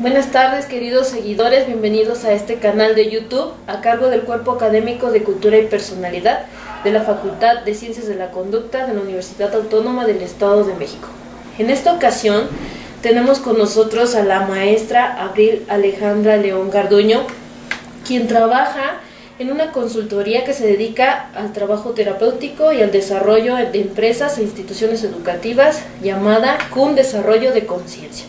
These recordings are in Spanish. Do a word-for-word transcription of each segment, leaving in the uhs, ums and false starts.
Buenas tardes, queridos seguidores, bienvenidos a este canal de YouTube a cargo del Cuerpo Académico de Cultura y Personalidad de la Facultad de Ciencias de la Conducta de la Universidad Autónoma del Estado de México. En esta ocasión tenemos con nosotros a la maestra Abril Alejandra León Garduño, quien trabaja en una consultoría que se dedica al trabajo terapéutico y al desarrollo de empresas e instituciones educativas llamada C U N Desarrollo de Conciencia.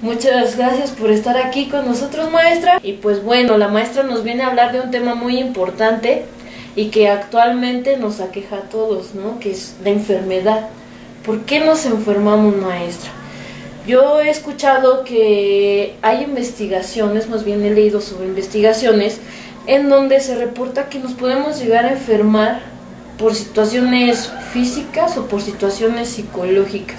Muchas gracias por estar aquí con nosotros, maestra. Y pues bueno, la maestra nos viene a hablar de un tema muy importante y que actualmente nos aqueja a todos, ¿no? Que es la enfermedad. ¿Por qué nos enfermamos, maestra? Yo he escuchado que hay investigaciones, más bien he leído sobre investigaciones, en donde se reporta que nos podemos llegar a enfermar por situaciones físicas o por situaciones psicológicas,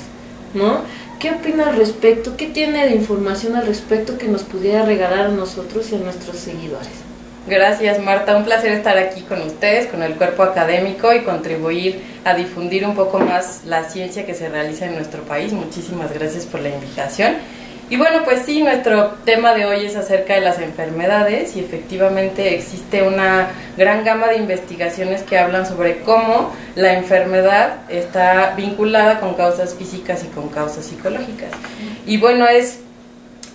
¿no? ¿Qué opina al respecto? ¿Qué tiene de información al respecto que nos pudiera regalar a nosotros y a nuestros seguidores? Gracias, Marta, un placer estar aquí con ustedes, con el cuerpo académico, y contribuir a difundir un poco más la ciencia que se realiza en nuestro país. Muchísimas gracias por la invitación. Y bueno, pues sí, nuestro tema de hoy es acerca de las enfermedades, y efectivamente existe una gran gama de investigaciones que hablan sobre cómo la enfermedad está vinculada con causas físicas y con causas psicológicas. Y bueno, es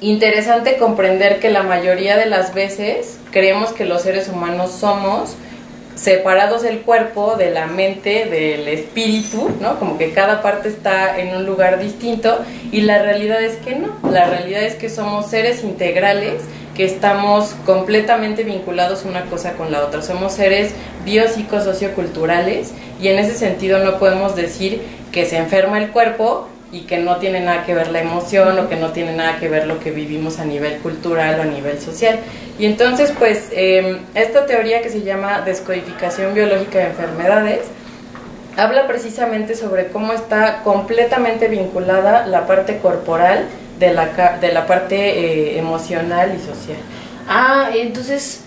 interesante comprender que la mayoría de las veces creemos que los seres humanos somos separados del cuerpo, de la mente, del espíritu, ¿no? Como que cada parte está en un lugar distinto, y la realidad es que no, la realidad es que somos seres integrales, que estamos completamente vinculados una cosa con la otra, somos seres biopsicosocioculturales, y en ese sentido no podemos decir que se enferma el cuerpo y que no tiene nada que ver la emoción, o que no tiene nada que ver lo que vivimos a nivel cultural o a nivel social. Y entonces, pues, eh, esta teoría que se llama descodificación biológica de enfermedades habla precisamente sobre cómo está completamente vinculada la parte corporal de la, de la parte eh, emocional y social. Ah, entonces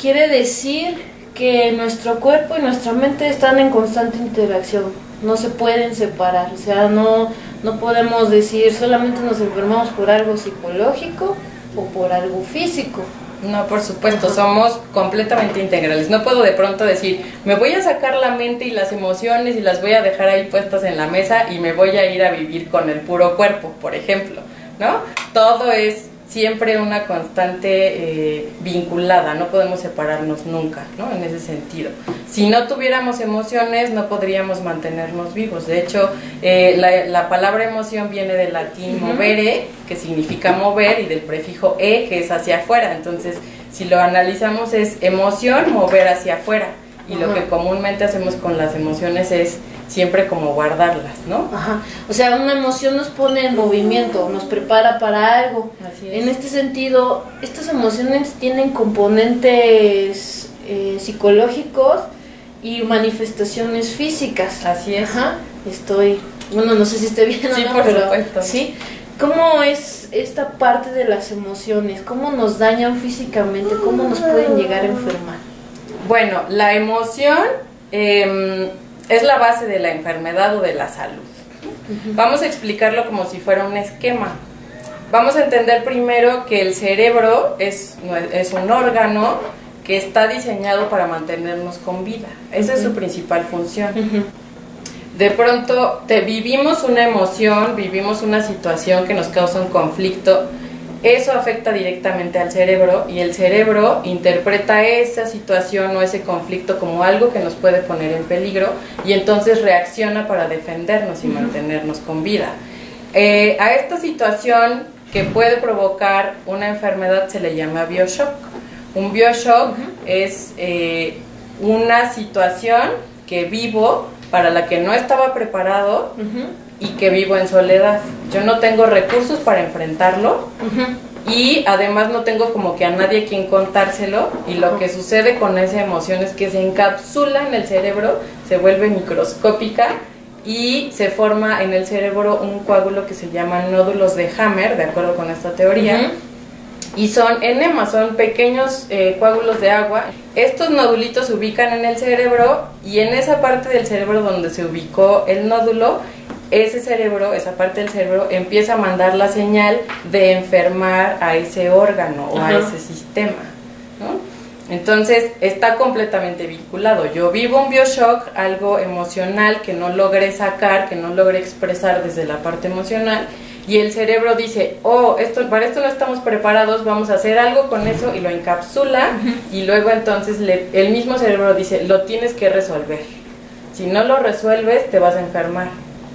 quiere decir que nuestro cuerpo y nuestra mente están en constante interacción, no se pueden separar, o sea, no... No podemos decir solamente nos enfermamos por algo psicológico o por algo físico. No, por supuesto, somos completamente integrales. No puedo de pronto decir, me voy a sacar la mente y las emociones y las voy a dejar ahí puestas en la mesa y me voy a ir a vivir con el puro cuerpo, por ejemplo, ¿no? Todo es siempre una constante eh, vinculada, no podemos separarnos nunca, ¿no? En ese sentido, si no tuviéramos emociones no podríamos mantenernos vivos. De hecho, eh, la, la palabra emoción viene del latín movere, que significa mover, y del prefijo e, que es hacia afuera. Entonces, si lo analizamos, es emoción, mover hacia afuera, y lo que comúnmente hacemos con las emociones es siempre como guardarlas, ¿no? Ajá. O sea, una emoción nos pone en movimiento, nos prepara para algo. Así es. En este sentido, estas emociones tienen componentes eh, psicológicos y manifestaciones físicas. Así es. Ajá. Estoy, bueno, no sé si esté bien sí, o no, por pero supuesto. Sí. ¿Cómo es esta parte de las emociones? ¿Cómo nos dañan físicamente? ¿Cómo nos pueden llegar a enfermar? Bueno, la emoción eh, es la base de la enfermedad o de la salud. Vamos a explicarlo como si fuera un esquema. Vamos a entender primero que el cerebro es, es un órgano que está diseñado para mantenernos con vida. Esa es su principal función. De pronto te vivimos una emoción, vivimos una situación que nos causa un conflicto. Eso afecta directamente al cerebro, y el cerebro interpreta esa situación o ese conflicto como algo que nos puede poner en peligro, y entonces reacciona para defendernos y mantenernos con vida. Eh, a esta situación que puede provocar una enfermedad se le llama bioshock. Un bioshock es eh, una situación que vivo para la que no estaba preparado, y que vivo en soledad. Yo no tengo recursos para enfrentarlo, uh-huh. y además no tengo como que a nadie quien contárselo, y lo uh-huh. que sucede con esa emoción es que se encapsula en el cerebro, se vuelve microscópica y se forma en el cerebro un coágulo que se llama nódulos de Hammer, de acuerdo con esta teoría, uh-huh. y son enemas, son pequeños eh, coágulos de agua. Estos nodulitos se ubican en el cerebro, y en esa parte del cerebro donde se ubicó el nódulo ese cerebro, esa parte del cerebro, empieza a mandar la señal de enfermar a ese órgano o Ajá. a ese sistema, ¿no? Entonces, está completamente vinculado. Yo vivo un bioshock, algo emocional que no logré sacar, que no logré expresar desde la parte emocional, y el cerebro dice, oh, esto, para esto no estamos preparados, vamos a hacer algo con eso, y lo encapsula, y luego entonces le, el mismo cerebro dice, lo tienes que resolver. Si no lo resuelves, te vas a enfermar.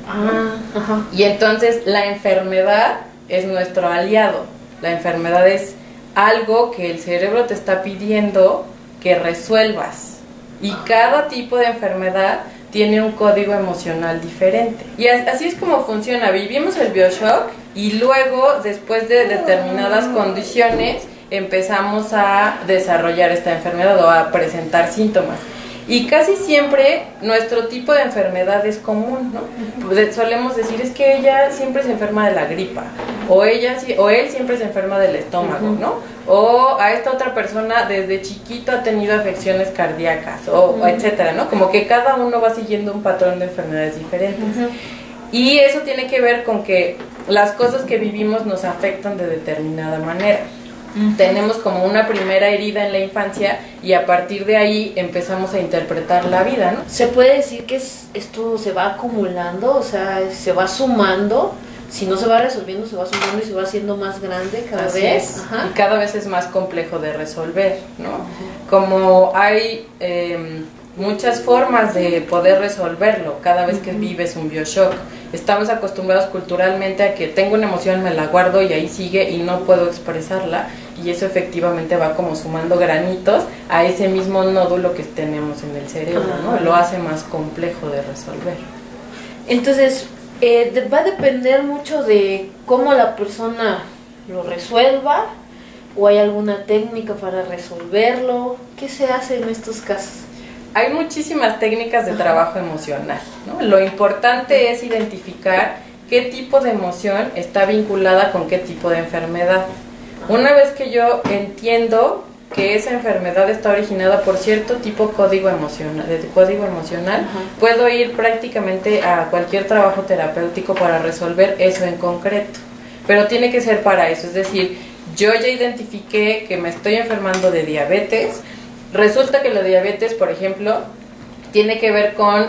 Ah, ajá. Y entonces la enfermedad es nuestro aliado. La enfermedad es algo que el cerebro te está pidiendo que resuelvas. Y cada tipo de enfermedad tiene un código emocional diferente. Y así es como funciona. Vivimos el bioshock y luego, después de determinadas condiciones, empezamos a desarrollar esta enfermedad o a presentar síntomas. Y casi siempre nuestro tipo de enfermedad es común, ¿no? Solemos decir, es que ella siempre se enferma de la gripa, o, ella, o él siempre se enferma del estómago, ¿no? O a esta otra persona desde chiquito ha tenido afecciones cardíacas, o uh-huh. etcétera, ¿no? Como que cada uno va siguiendo un patrón de enfermedades diferentes. Uh-huh. Y eso tiene que ver con que las cosas que vivimos nos afectan de determinada manera. Tenemos como una primera herida en la infancia y a partir de ahí empezamos a interpretar la vida, ¿no? ¿Se puede decir que es, esto se va acumulando? O sea, se va sumando, si no se va resolviendo, se va sumando y se va haciendo más grande cada Así vez. Es. Ajá. Y cada vez es más complejo de resolver, ¿no? Ajá. Como hay eh, muchas formas de poder resolverlo cada vez que Ajá. vives un bioshock. Estamos acostumbrados culturalmente a que tengo una emoción, me la guardo y ahí sigue y no puedo expresarla, y eso efectivamente va como sumando granitos a ese mismo nódulo que tenemos en el cerebro, ¿no? Lo hace más complejo de resolver. Entonces, eh, va a depender mucho de cómo la persona lo resuelva, o hay alguna técnica para resolverlo. ¿Qué se hace en estos casos? Hay muchísimas técnicas de trabajo emocional, ¿no? Lo importante es identificar qué tipo de emoción está vinculada con qué tipo de enfermedad. Una vez que yo entiendo que esa enfermedad está originada por cierto tipo de código emocional, de código emocional, Ajá. puedo ir prácticamente a cualquier trabajo terapéutico para resolver eso en concreto. Pero tiene que ser para eso, es decir, yo ya identifiqué que me estoy enfermando de diabetes. Resulta que la diabetes, por ejemplo, tiene que ver con,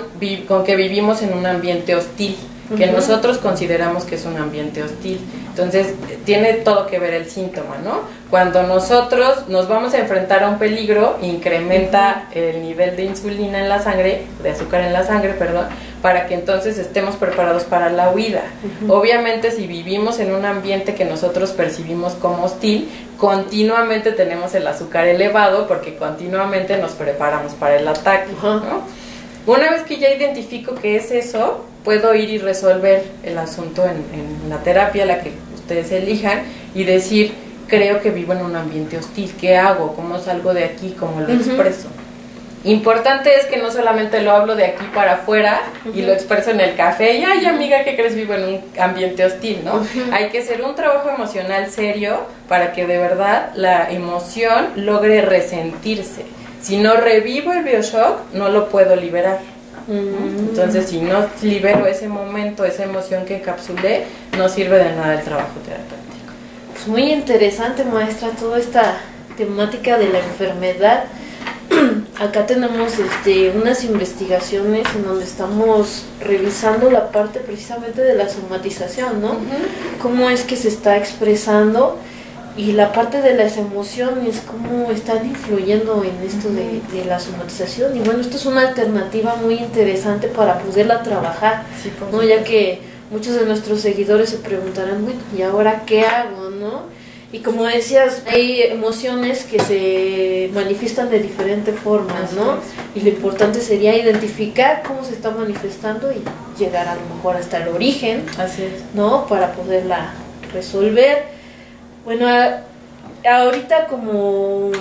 con que vivimos en un ambiente hostil, que uh-huh. nosotros consideramos que es un ambiente hostil. Entonces, tiene todo que ver el síntoma, ¿no? Cuando nosotros nos vamos a enfrentar a un peligro, incrementa uh-huh. el nivel de insulina en la sangre, de azúcar en la sangre, perdón, para que entonces estemos preparados para la huida. Uh-huh. Obviamente, si vivimos en un ambiente que nosotros percibimos como hostil, continuamente tenemos el azúcar elevado porque continuamente nos preparamos para el ataque, uh-huh. ¿no? Una vez que ya identifico que es eso, puedo ir y resolver el asunto en, en la terapia, la que ustedes elijan, y decir, creo que vivo en un ambiente hostil, ¿qué hago? ¿Cómo salgo de aquí? ¿Cómo lo expreso? Uh-huh. Importante es que no solamente lo hablo de aquí para afuera uh-huh. y lo expreso en el café, y ay amiga, ¿qué crees? Vivo en un ambiente hostil, ¿no? Uh-huh. Hay que hacer un trabajo emocional serio para que de verdad la emoción logre resentirse. Si no revivo el bioshock, no lo puedo liberar. Entonces, si no libero ese momento, esa emoción que encapsulé, no sirve de nada el trabajo terapéutico. Pues muy interesante, maestra, toda esta temática de la enfermedad. Acá tenemos este, unas investigaciones en donde estamos revisando la parte precisamente de la somatización, ¿no? Uh-huh. Cómo es que se está expresando. Y la parte de las emociones, cómo están influyendo en esto de, de la somatización. Y bueno, esto es una alternativa muy interesante para poderla trabajar, sí, ¿no? Ya que muchos de nuestros seguidores se preguntarán, bueno, ¿y ahora qué hago, no? Y como decías, hay emociones que se manifiestan de diferentes formas, ¿no? Y lo importante sería identificar cómo se está manifestando y llegar a lo mejor hasta el origen, Así es. ¿no? Para poderla resolver. Bueno, ahorita como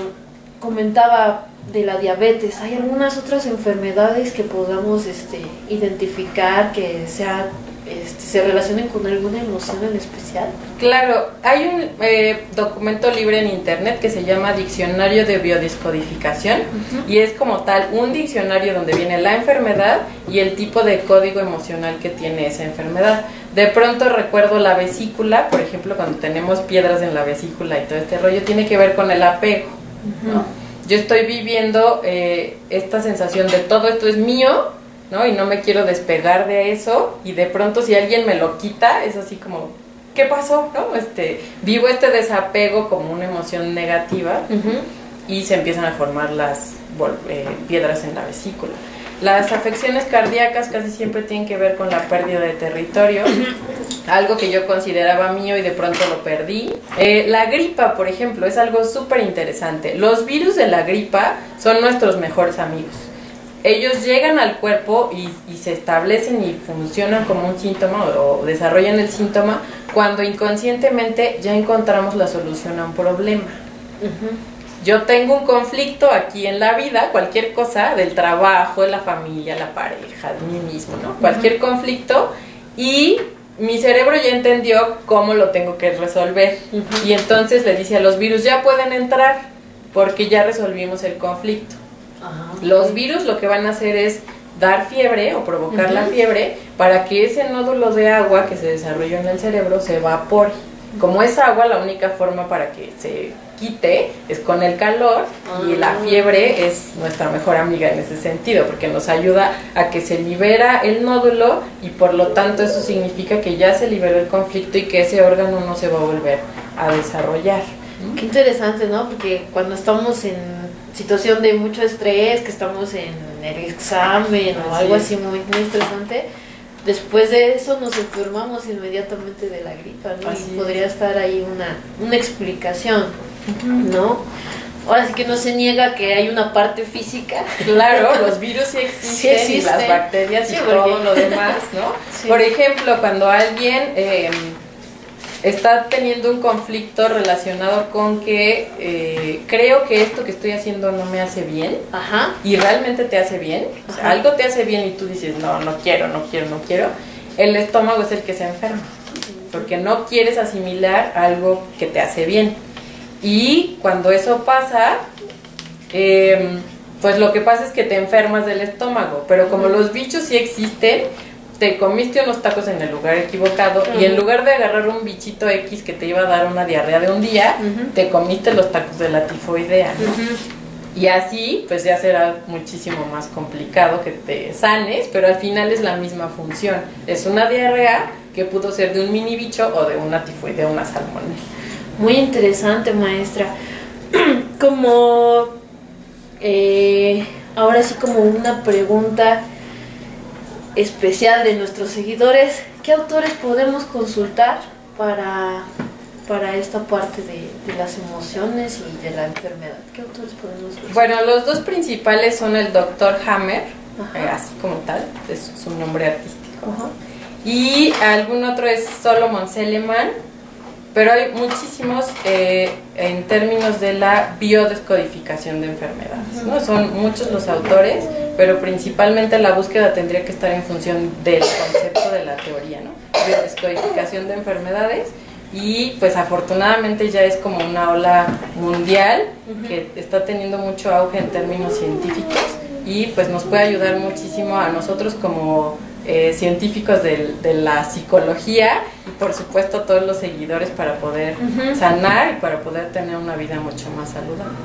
comentaba de la diabetes, ¿hay algunas otras enfermedades que podamos este, identificar que sea este, se relacionen con alguna emoción en especial. Claro, hay un eh, documento libre en internet que se llama Diccionario de Biodiscodificación, uh-huh. y es como tal un diccionario donde viene la enfermedad y el tipo de código emocional que tiene esa enfermedad. De pronto recuerdo la vesícula, por ejemplo, cuando tenemos piedras en la vesícula y todo este rollo, tiene que ver con el apego, uh-huh. ¿no? Yo estoy viviendo eh, esta sensación de todo esto es mío, ¿no? Y no me quiero despegar de eso, y de pronto si alguien me lo quita, es así como, ¿qué pasó? ¿No? Este, vivo este desapego como una emoción negativa, uh-huh. y se empiezan a formar las eh, piedras en la vesícula. Las afecciones cardíacas casi siempre tienen que ver con la pérdida de territorio, algo que yo consideraba mío y de pronto lo perdí. Eh, la gripa, por ejemplo, es algo súper interesante. Los virus de la gripa son nuestros mejores amigos. Ellos llegan al cuerpo y, y se establecen y funcionan como un síntoma o, o desarrollan el síntoma cuando inconscientemente ya encontramos la solución a un problema. Uh-huh. Yo tengo un conflicto aquí en la vida, cualquier cosa, del trabajo, de la familia, la pareja, de mí mismo, ¿no? Cualquier uh-huh. conflicto, y mi cerebro ya entendió cómo lo tengo que resolver. Uh-huh. Y entonces le dice a los virus, ya pueden entrar, porque ya resolvimos el conflicto. Uh-huh. Los virus lo que van a hacer es dar fiebre o provocar uh-huh. la fiebre para que ese nódulo de agua que se desarrolló en el cerebro se evapore. Como es agua, la única forma para que se quite es con el calor, y la fiebre es nuestra mejor amiga en ese sentido, porque nos ayuda a que se libera el nódulo, y por lo tanto eso significa que ya se liberó el conflicto y que ese órgano no se va a volver a desarrollar. Qué interesante, ¿no? Porque cuando estamos en situación de mucho estrés, que estamos en el examen o algo así muy, muy estresante, después de eso nos enfermamos inmediatamente de la gripa, ¿no? Así y podría es. estar ahí una, una explicación, ¿no? Ahora sí que no se niega que hay una parte física. Claro, los virus sí existen, sí existen. Y las bacterias sí, y todo porque... lo demás, ¿no? Sí. Por ejemplo, cuando alguien eh, está teniendo un conflicto relacionado con que eh, creo que esto que estoy haciendo no me hace bien, ajá. y realmente te hace bien, o sea, algo te hace bien y tú dices, no, no quiero, no quiero, no quiero, el estómago es el que se enferma, porque no quieres asimilar algo que te hace bien. Y cuando eso pasa, eh, pues lo que pasa es que te enfermas del estómago, pero como los bichos sí existen, te comiste unos tacos en el lugar equivocado, uh-huh. y en lugar de agarrar un bichito X que te iba a dar una diarrea de un día, uh-huh. te comiste los tacos de la tifoidea, ¿no? Uh-huh. Y así, pues ya será muchísimo más complicado que te sanes, pero al final es la misma función. Es una diarrea que pudo ser de un mini bicho o de una tifoidea, una salmonella. Muy interesante, maestra. Como, eh, ahora sí como una pregunta especial de nuestros seguidores, ¿qué autores podemos consultar para, para esta parte de, de las emociones y de la enfermedad? ¿Qué autores podemos consultar? Bueno, los dos principales son el doctor Hammer, eh, así como tal, es su nombre artístico, ajá. y algún otro es Solomon Seleman, pero hay muchísimos eh, en términos de la biodescodificación de enfermedades, ¿no? Son muchos los autores, pero principalmente la búsqueda tendría que estar en función del concepto de la teoría, ¿no? Biodescodificación de enfermedades, y pues afortunadamente ya es como una ola mundial que está teniendo mucho auge en términos científicos, y pues nos puede ayudar muchísimo a nosotros como Eh, científicos de, de la psicología, y por supuesto todos los seguidores, para poder uh-huh. sanar y para poder tener una vida mucho más saludable.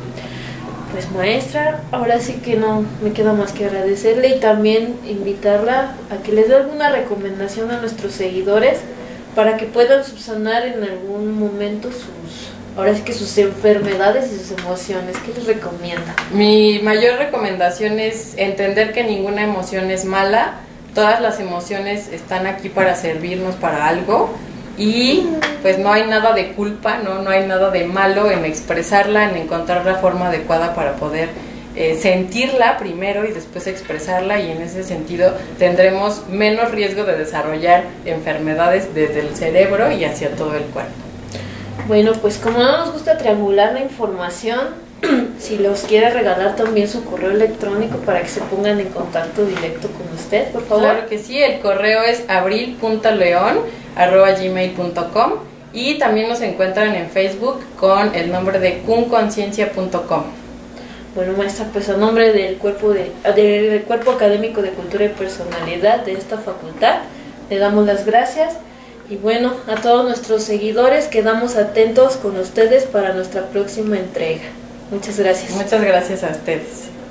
Pues maestra, ahora sí que no me queda más que agradecerle, y también invitarla a que les dé alguna recomendación a nuestros seguidores para que puedan subsanar en algún momento sus... ahora sí que sus enfermedades y sus emociones. ¿Qué les recomienda? Mi mayor recomendación es entender que ninguna emoción es mala. Todas las emociones están aquí para servirnos para algo, y pues no hay nada de culpa, no, no hay nada de malo en expresarla, en encontrar la forma adecuada para poder eh, sentirla primero y después expresarla, y en ese sentido tendremos menos riesgo de desarrollar enfermedades desde el cerebro y hacia todo el cuerpo. Bueno, pues como no nos gusta triangular la información, si los quiere regalar también su correo electrónico para que se pongan en contacto directo con usted, por favor. Claro que sí, el correo es abril punto león arroba gmail punto com y también nos encuentran en Facebook con el nombre de cun conciencia punto com. Bueno, maestra, pues a nombre del cuerpo, de, del cuerpo académico de cultura y personalidad de esta facultad, le damos las gracias. Y bueno, a todos nuestros seguidores, quedamos atentos con ustedes para nuestra próxima entrega. Muchas gracias. Muchas gracias a ustedes.